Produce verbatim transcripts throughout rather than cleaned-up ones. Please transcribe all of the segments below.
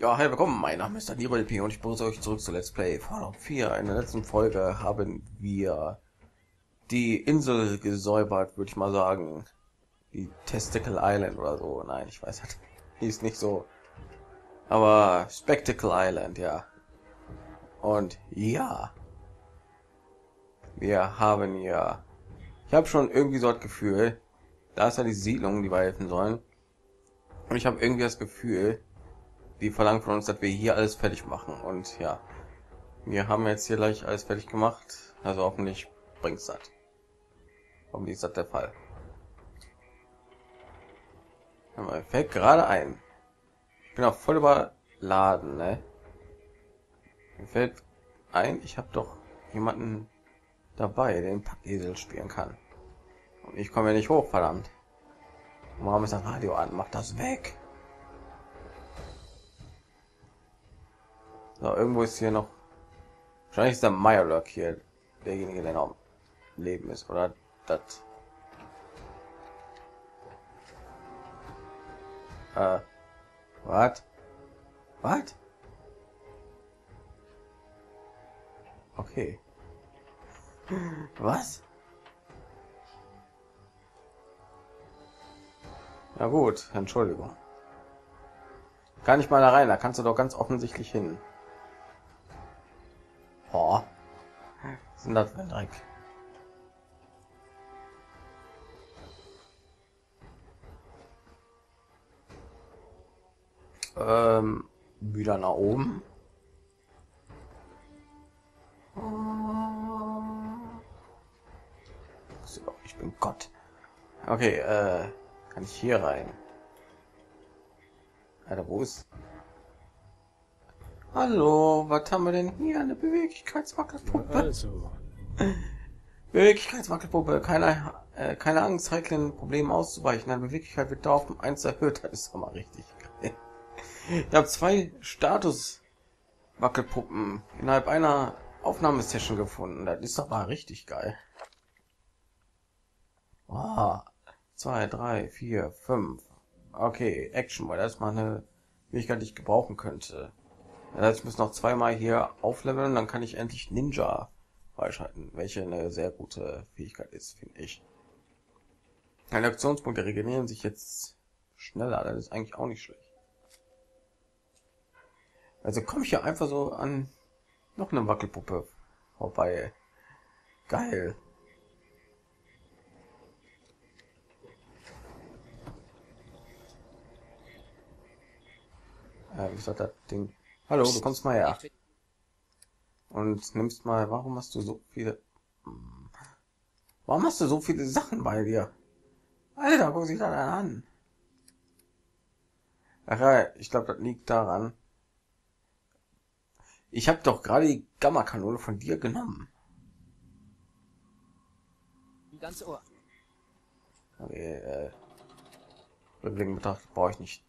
Ja, hi, willkommen, mein Name ist DanieruLP und ich begrüße euch zurück zu Let's Play Fallout vier. In der letzten Folge haben wir die Insel gesäubert, würde ich mal sagen. Die Testicle Island oder so. Nein, ich weiß nicht. Die ist nicht so. Aber Spectacle Island, ja. Und ja. Wir haben ja... Ich habe schon irgendwie so das Gefühl, da ist ja die Siedlung, die wir helfen sollen. Und ich habe irgendwie das Gefühl... Die verlangt von uns, dass wir hier alles fertig machen. Und ja, wir haben jetzt hier gleich alles fertig gemacht. Also hoffentlich bringt's das. Hoffentlich ist das der Fall. Aber fällt gerade ein. Ich bin auch voll überladen, ne? Mir fällt ein, ich habe doch jemanden dabei, den Packesel spielen kann. Und ich komme ja nicht hoch, verdammt. Warum ist das Radio an? Mach das weg! So, irgendwo ist hier noch... Wahrscheinlich ist der Mirelurk hier, derjenige, der noch am Leben ist, oder? Das... Äh... Was? Was? Okay. Was? Na gut, Entschuldigung. Kann ich mal da rein, da kannst du doch ganz offensichtlich hin. Oh, was sind das für ein Dreck? Ähm, wieder nach oben. Ich bin Gott. Okay, äh, kann ich hier rein? Alter, wo ist? Hallo, was haben wir denn hier? Eine Beweglichkeitswackelpuppe. Also. Beweglichkeitswackelpuppe. Keine, äh, keine Angst, heiklen Problemen auszuweichen. Deine Beweglichkeit wird darauf um eins erhöht. Das ist doch mal richtig geil. Ich habe zwei Status-Wackelpuppen innerhalb einer Aufnahmesession gefunden. Das ist doch mal richtig geil. Wow. Zwei, drei, vier, fünf. Okay, Action, weil das ist mal eine Fähigkeit, die ich gebrauchen könnte. Ich muss noch zweimal hier aufleveln, dann kann ich endlich Ninja freischalten, welche eine sehr gute Fähigkeit ist, finde ich. Meine Aktionspunkte regenerieren sich jetzt schneller, das ist eigentlich auch nicht schlecht. Also komme ich ja einfach so an noch eine Wackelpuppe vorbei. Geil. Äh, wie soll das Ding... Hallo, du kommst mal her. Und nimmst mal, warum hast du so viele... Warum hast du so viele Sachen bei dir? Alter, guck sie da an. Ach ja, ich glaube, das liegt daran. Ich habe doch gerade die Gamma-Kanone von dir genommen. Die ganze Ohr. Okay, äh... Rückblickend betrachtet brauche ich nicht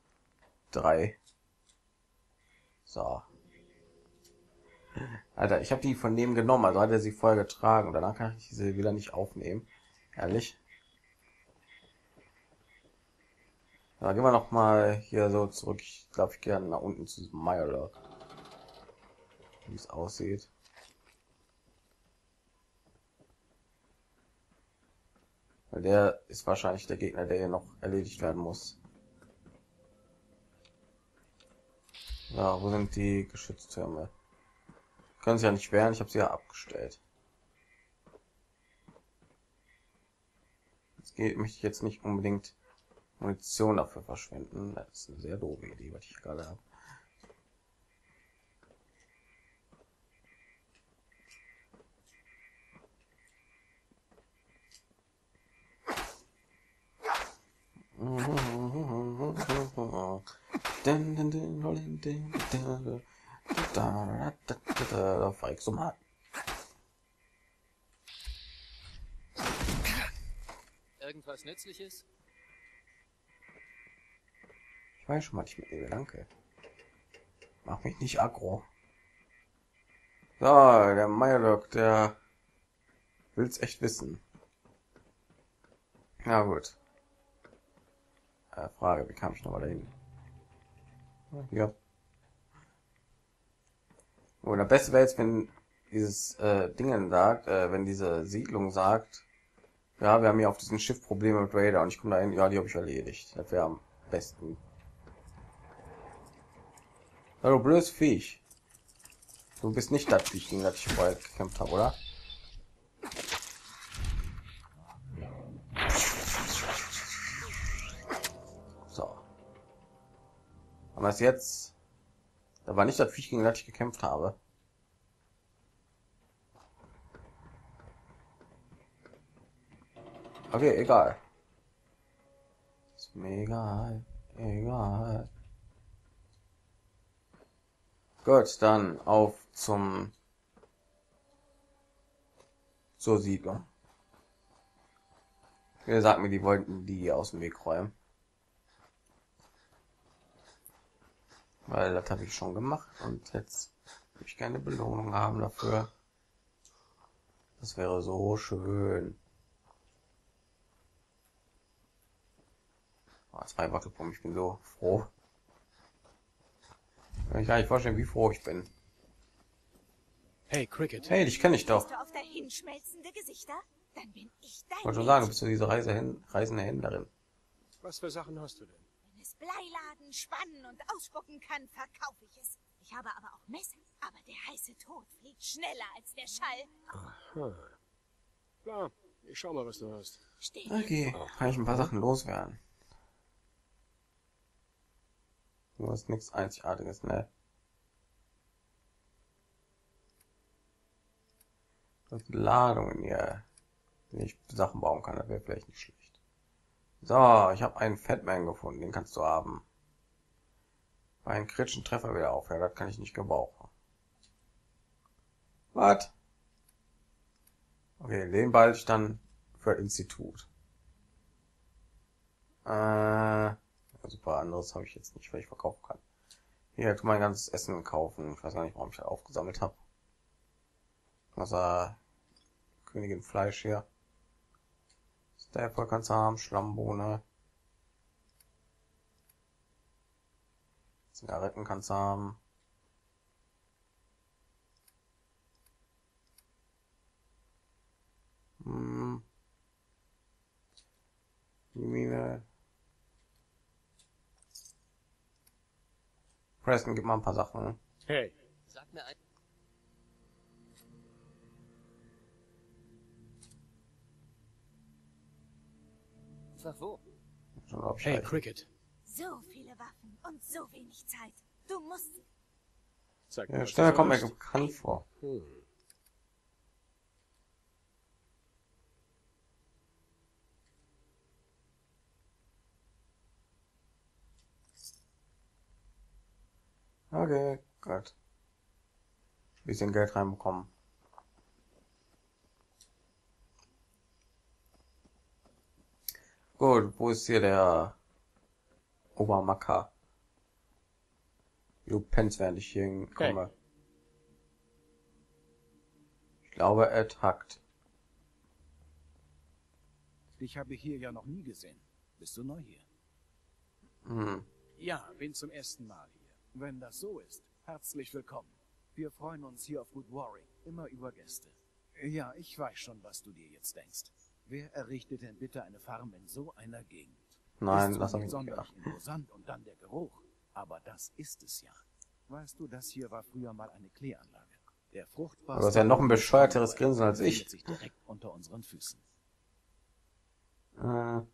drei. So. Alter, ich habe die von dem genommen, also hat er sie vorher getragen. Danach kann ich diese wieder nicht aufnehmen. Ehrlich. Ja, gehen wir noch mal hier so zurück. Ich glaube, ich gerne nach unten zu diesem Mirelurk. Wie es aussieht. Weil der ist wahrscheinlich der Gegner, der hier noch erledigt werden muss. Ja, wo sind die Geschütztürme? Können sie ja nicht wehren, ich habe sie ja abgestellt. Jetzt geht mich jetzt nicht unbedingt Munition dafür verschwenden. Das ist eine sehr doofe Idee, was ich gerade habe. Irgendwas Nützliches? Ich weiß schon mal nicht mehr, danke. Mach mich nicht aggro. So, der Mirelurk, der will's echt wissen. Na gut. Frage, wie kam ich noch mal dahin? Ja. Oder besser wäre jetzt, wenn dieses äh, Dingen sagt, äh, wenn diese Siedlung sagt, ja, wir haben hier auf diesem Schiff Probleme mit Raider und ich komme da hin, ja, die habe ich erledigt. Das wäre am besten. Ja, du blödes Viech. Du bist nicht das Viech, gegen das ich vorher gekämpft habe, oder? So. Aber es jetzt... Da war nicht das Viech, gegen das ich gekämpft habe. Okay, egal. Ist mir egal. Egal. Gut, dann auf zum zur Siedlung. Wer sagt mir, die wollten die aus dem Weg räumen? Weil das habe ich schon gemacht und jetzt will ich keine Belohnung haben dafür. Das wäre so schön. Zwei Wackelpunkte, ich bin so froh. Ich kann mir gar nicht vorstellen, wie froh ich bin. Hey, Cricket. Hey, dich kenne ich doch. Bist du auf der hinschmelzende Gesichter? Dann bin ich dein. Ich wollte schon sagen, bist du diese Reise hin, reisende Händlerin. Was für Sachen hast du denn? Wenn es Bleiladen, spannen und ausspucken kann, verkaufe ich es. Ich habe aber auch Messer. Aber der heiße Tod fliegt schneller als der Schall. Aha. Klar, ich schau mal, was du hast. Steh. Okay, kann ich ein paar Sachen loswerden. Nur ist nichts Einzigartiges, ne? Das Ladungen hier, wenn ich Sachen bauen kann, das wäre vielleicht nicht schlecht. So, ich habe einen Fatman gefunden, den kannst du haben. Bei einem kritischen Treffer wieder auf, ja, das kann ich nicht gebrauchen. Was? Okay, den behalte ich dann für Institut. Äh... Also ein paar anderes habe ich jetzt nicht, weil ich verkaufen kann. Hier kann man ganzes Essen kaufen. Ich weiß gar nicht, warum ich das aufgesammelt habe. Was also, Königin Fleisch hier. Staple kannst du haben, Schlammbohne. Zigaretten kannst du haben. Hm. Die Mine. Preston, gib mal ein paar Sachen. Hey. Sag mir ein. Sag wo? Hey, Cricket. So viele Waffen und so wenig Zeit. Du musst. Sag mir, ja, schneller kommt mir bekannt vor. Hm. Okay, gut. Bisschen Geld reinbekommen. Gut, wo ist hier der Obermacker? Du pennst, während ich hier hinkomme. Okay. Ich glaube, er hackt. Ich habe hier ja noch nie gesehen. Bist du neu hier? Hm. Ja, bin zum ersten Mal hier. Wenn das so ist, herzlich willkommen. Wir freuen uns hier auf Good Warring, immer über Gäste. Ja, ich weiß schon, was du dir jetzt denkst. Wer errichtet denn bitte eine Farm in so einer Gegend? Nein, das ist sonderlich imposant und dann der Geruch. Aber das ist es ja. Weißt du, das hier war früher mal eine Kläranlage. Der fruchtbar. Aber das ist ja noch ein bescheuerteres Grinsen als ich. Sich direkt unter unseren Füßen. Äh. Kein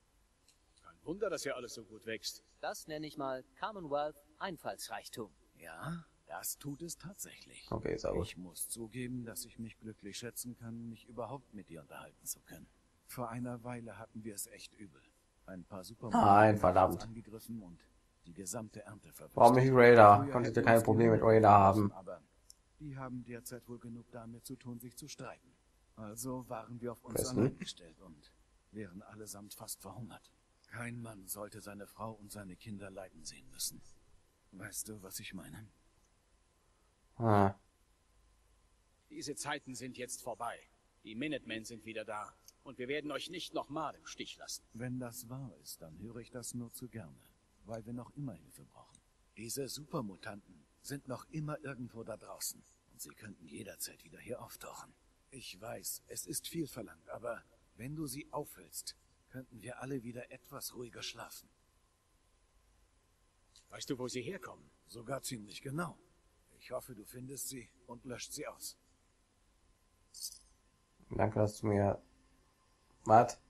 Wunder, dass hier alles so gut wächst. Das nenne ich mal Commonwealth. Einfallsreichtum. Ja, das tut es tatsächlich. Okay, sauber. Ich muss zugeben, dass ich mich glücklich schätzen kann, mich überhaupt mit dir unterhalten zu können. Vor einer Weile hatten wir es echt übel. Ein paar Supermärkte haben uns angegriffen und die gesamte Ernte verpasst. Warum nicht Raider? Konntet ihr kein Problem mit Raider haben? Aber die haben derzeit wohl genug damit zu tun, sich zu streiten. Also waren wir auf uns allein gestellt und wären allesamt fast verhungert. Kein Mann sollte seine Frau und seine Kinder leiden sehen müssen. Weißt du, was ich meine? Ah. Diese Zeiten sind jetzt vorbei. Die Minutemen sind wieder da. Und wir werden euch nicht nochmal im Stich lassen. Wenn das wahr ist, dann höre ich das nur zu gerne. Weil wir noch immer Hilfe brauchen. Diese Supermutanten sind noch immer irgendwo da draußen. und sie könnten jederzeit wieder hier auftauchen. Ich weiß, es ist viel verlangt, aber wenn du sie aufhältst, könnten wir alle wieder etwas ruhiger schlafen. Weißt du, wo sie herkommen? Sogar ziemlich genau. Ich hoffe, du findest sie und löscht sie aus. Danke, dass du mir... Wart.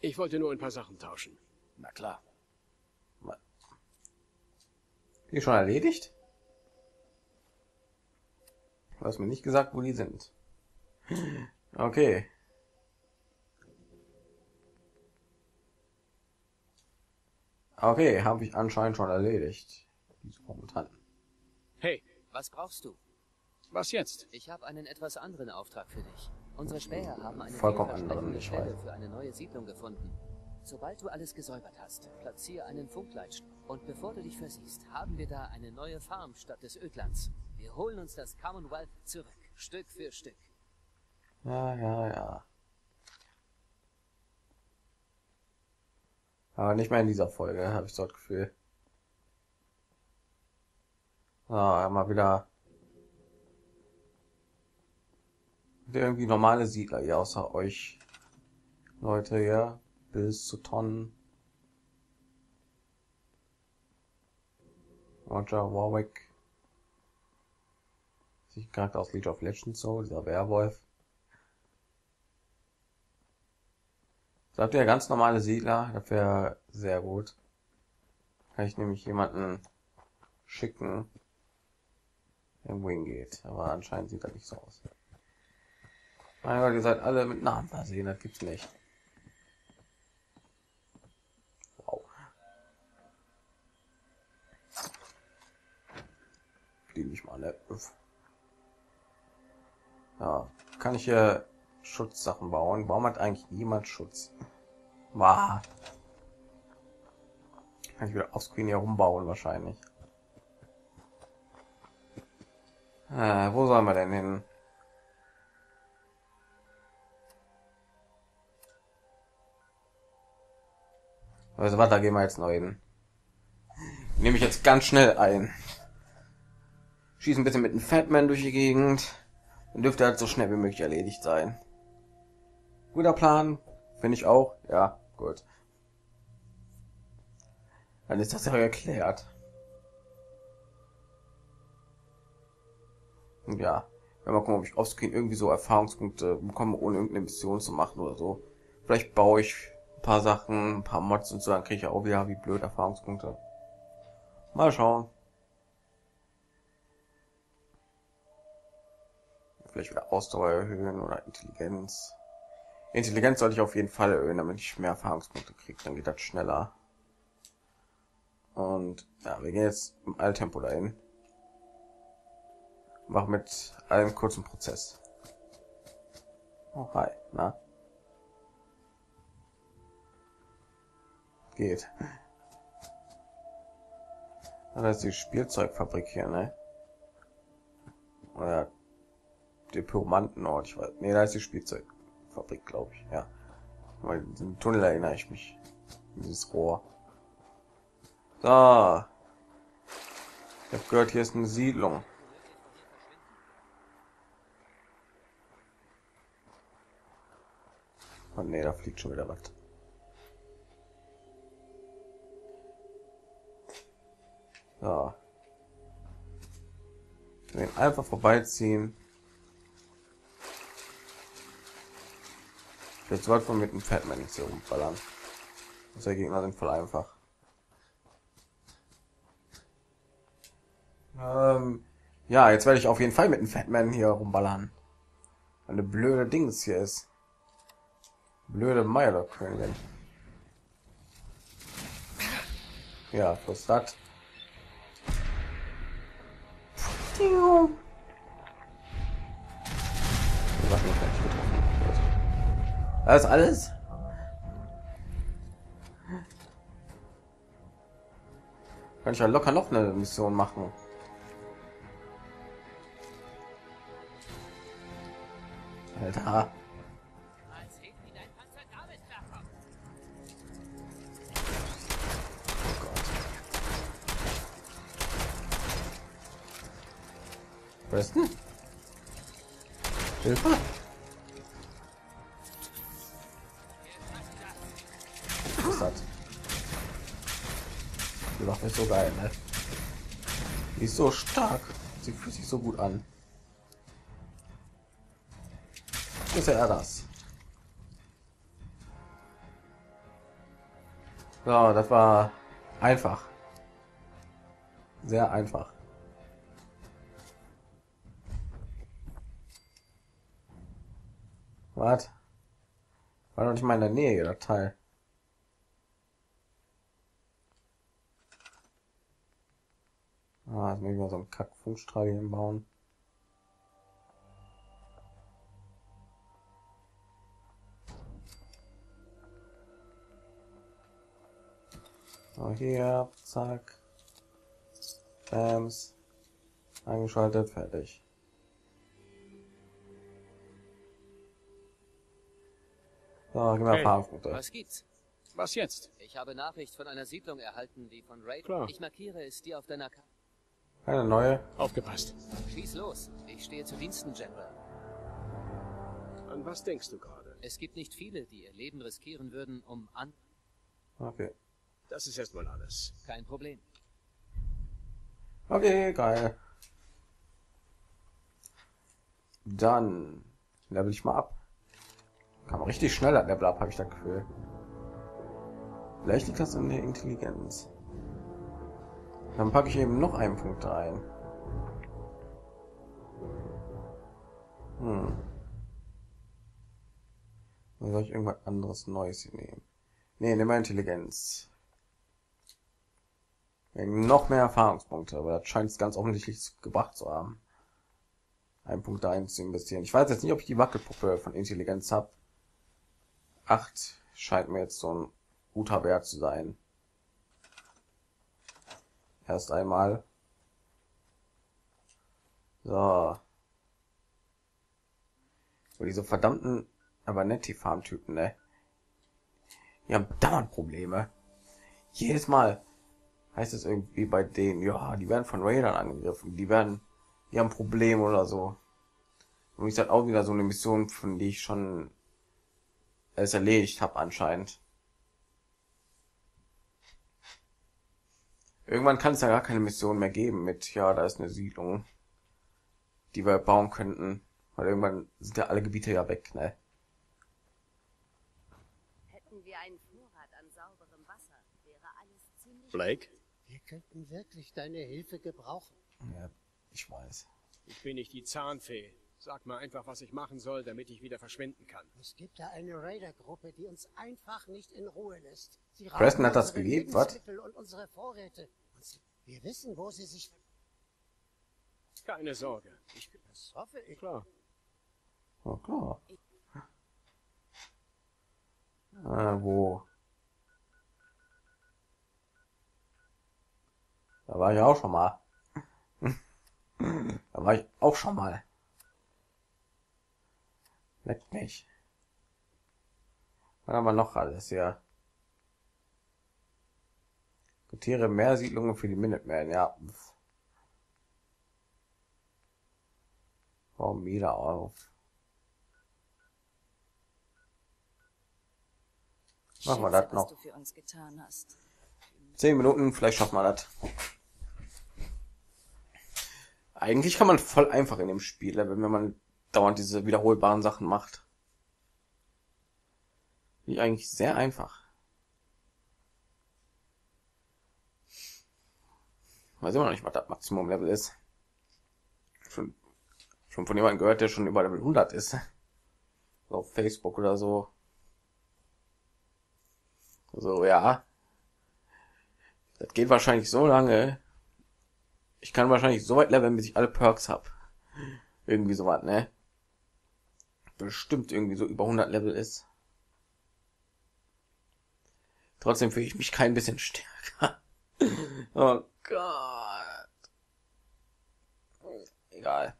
Ich wollte nur ein paar Sachen tauschen. Na klar. Die schon erledigt? Du hast mir nicht gesagt, wo die sind. Okay. Okay, habe ich anscheinend schon erledigt. Diese Kommandanten. Hey, was brauchst du? Was jetzt? Ich habe einen etwas anderen Auftrag für dich. Unsere Späher haben eine vielversprechende Stelle für eine neue Siedlung gefunden. Sobald du alles gesäubert hast, platziere einen Funkleitstern. Und bevor du dich versiehst, haben wir da eine neue Farm statt des Ödlands. Wir holen uns das Commonwealth zurück, Stück für Stück. Ja, ja, ja. Aber nicht mehr in dieser Folge, habe ich so das Gefühl. Ah, mal wieder... irgendwie normale Siedler hier außer euch. Leute, ja. Bis zu Tonnen. Roger Warwick. Sich Charakter aus League of Legends, so dieser Werwolf. Sagt ihr ganz normale Siedler, das wäre sehr gut. Kann ich nämlich jemanden schicken, der irgendwo hingeht, aber anscheinend sieht das nicht so aus. Mein Gott, ihr seid alle mit Namen versehen, das gibt's nicht. Die nicht mal alle. Ja, kann ich hier Schutzsachen bauen? Warum hat eigentlich niemand Schutz? War kann ich wieder offscreen hier rumbauen wahrscheinlich. Äh, wo sollen wir denn hin? Also was, da gehen wir jetzt neu hin. Nehme ich jetzt ganz schnell ein. Schießen ein bisschen mit einem Fatman durch die Gegend. Dann dürfte halt so schnell wie möglich erledigt sein. Guter Plan. Finde ich auch. Ja, gut. Dann ist das ja erklärt. Und ja. Wenn wir gucken, ob ich offscreen irgendwie so Erfahrungspunkte bekomme, ohne irgendeine Mission zu machen oder so. Vielleicht baue ich ein paar Sachen, ein paar Mods und so, dann kriege ich auch wieder wie blöd Erfahrungspunkte. Mal schauen. Vielleicht wieder Ausdauer erhöhen oder Intelligenz. Intelligenz sollte ich auf jeden Fall erhöhen, damit ich mehr Erfahrungspunkte kriege. Dann geht das schneller. Und ja, wir gehen jetzt im Alltempo dahin. Mach mit einem kurzen Prozess. Oh, hi, na? Geht. Das ist die Spielzeugfabrik hier, ne? Oder der Pyromantenort, ich weiß. Nee, da ist die Spielzeugfabrik, glaube ich. Ja. Weil den Tunnel erinnere ich mich. Dieses Rohr. Da. Ich habe gehört, hier ist eine Siedlung. Oh nee, da fliegt schon wieder was. Da. Den einfach vorbeiziehen. Jetzt sollte man mit dem Fatman nicht so rumballern. Unsere Gegner sind voll einfach. Ähm, ja, jetzt werde ich auf jeden Fall mit dem Fatman hier rumballern. Eine blöde Dings hier ist. Blöde Mirelurk-Königin. Ja, was ist das? Das ist alles. Kann ich ja locker noch eine Mission machen. Alter. Oh Preston? Hilfe! Was hat? Die Waffe ist so geil, ne? Die ist so stark. Sie fühlt sich so gut an. Ist ja das. So, das war einfach. Sehr einfach. Was? War noch nicht mal in der Nähe, der Teil. Ah, jetzt muss ich mal so einen Kack-Funkstrahl hier bauen. So, hier, zack. Bams. Eingeschaltet, fertig. So, gib mir ein paar Punkte. Was gibt's? Was jetzt? Ich habe Nachricht von einer Siedlung erhalten, die von Raid... Klar. Ich markiere es dir auf deiner Karte. Eine neue. Aufgepasst. Schieß los. Ich stehe zu Diensten, General. An was denkst du gerade? Es gibt nicht viele, die ihr Leben riskieren würden, um an... Okay. Das ist erstmal alles. Kein Problem. Okay, geil. Dann level ich mal ab. Kann man richtig schnell an Level ab, habe ich das Gefühl. Vielleicht liegt das an der Intelligenz. Dann packe ich eben noch einen Punkt ein. Hm. Dann soll ich irgendwas anderes Neues hier nehmen? Nee, nehmen wir Intelligenz. Noch mehr Erfahrungspunkte, aber das scheint es ganz offensichtlich gebracht zu haben. Ein Punkt da zu investieren. Ich weiß jetzt nicht, ob ich die Wackelpuppe von Intelligenz habe. acht scheint mir jetzt so ein guter Wert zu sein. Erst einmal. So. So diese verdammten Avanetti-Farm-Typen, ne? Die haben dauernd Probleme. Jedes Mal heißt es irgendwie bei denen, ja, die werden von Raidern angegriffen, die werden, die haben Probleme oder so. Und ich sag auch wieder so eine Mission, von die ich schon es erledigt habe anscheinend. Irgendwann kann es ja gar keine Mission mehr geben mit, ja, da ist eine Siedlung, die wir bauen könnten, weil irgendwann sind ja alle Gebiete ja weg, ne? Hätten wir einen Vorrat an sauberem Wasser, wäre alles ziemlich... Blake? Wir könnten wirklich deine Hilfe gebrauchen. Ja, ich weiß. Ich bin nicht die Zahnfee. Sag mal einfach, was ich machen soll, damit ich wieder verschwinden kann. Es gibt da eine Raider-Gruppe, die uns einfach nicht in Ruhe lässt. Sie Preston hat das geliebt, was? Und unsere Vorräte. Und wir wissen, wo sie sich... Keine Sorge. Ich das hoffe ich. Klar. Oh, klar. Ah, wo? Da war ich auch schon mal. Da war ich auch schon mal. Leck mich. Dann haben wir noch alles, ja. Gutiere mehr Siedlungen für die Minutemen, ja. Warum wieder auf? Machen wir das noch. Zehn Minuten, vielleicht schaffen wir das. Eigentlich kann man voll einfach in dem Spiel, wenn man dauernd diese wiederholbaren Sachen macht. Die eigentlich sehr einfach. Weiß immer noch nicht, was das Maximum Level ist. Schon, schon von jemandem gehört, der schon über Level hundert ist. So auf Facebook oder so. So, ja. Das geht wahrscheinlich so lange. Ich kann wahrscheinlich so weit leveln, bis ich alle Perks habe. Irgendwie so was, ne? Bestimmt irgendwie so über hundert Level ist. Trotzdem fühle ich mich kein bisschen stärker. Oh Gott. Egal.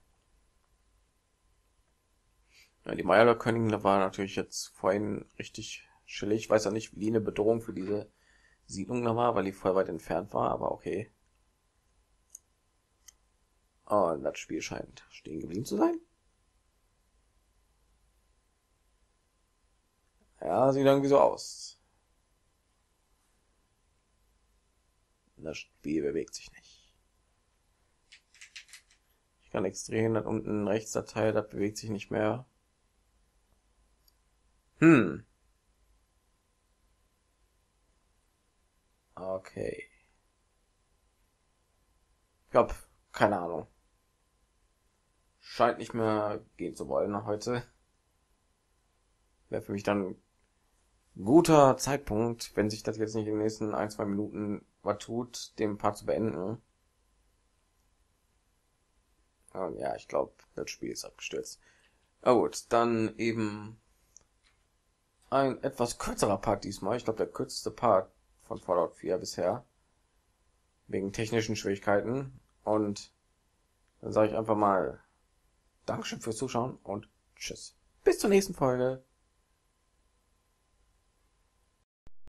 Ja, die Mirelurk-Königin war natürlich jetzt vorhin richtig chillig. Ich weiß ja nicht, wie eine Bedrohung für diese Siedlung da war, weil die voll weit entfernt war, aber okay. Ah, das Spiel scheint stehen geblieben zu sein. Ja, sieht irgendwie so aus. Das Spiel bewegt sich nicht. Ich kann nichts drehen, da unten rechts der Teil, das bewegt sich nicht mehr. Hm. Okay. Ich glaube, keine Ahnung. Scheint nicht mehr gehen zu wollen heute. Wäre für mich dann ein guter Zeitpunkt, wenn sich das jetzt nicht in den nächsten ein, zwei Minuten was tut, den Part zu beenden. Und ja, ich glaube, das Spiel ist abgestürzt. Na gut, dann eben ein etwas kürzerer Part diesmal. Ich glaube, der kürzeste Part von Fallout vier bisher. Wegen technischen Schwierigkeiten. Und dann sage ich einfach mal Dankeschön fürs Zuschauen und tschüss. Bis zur nächsten Folge.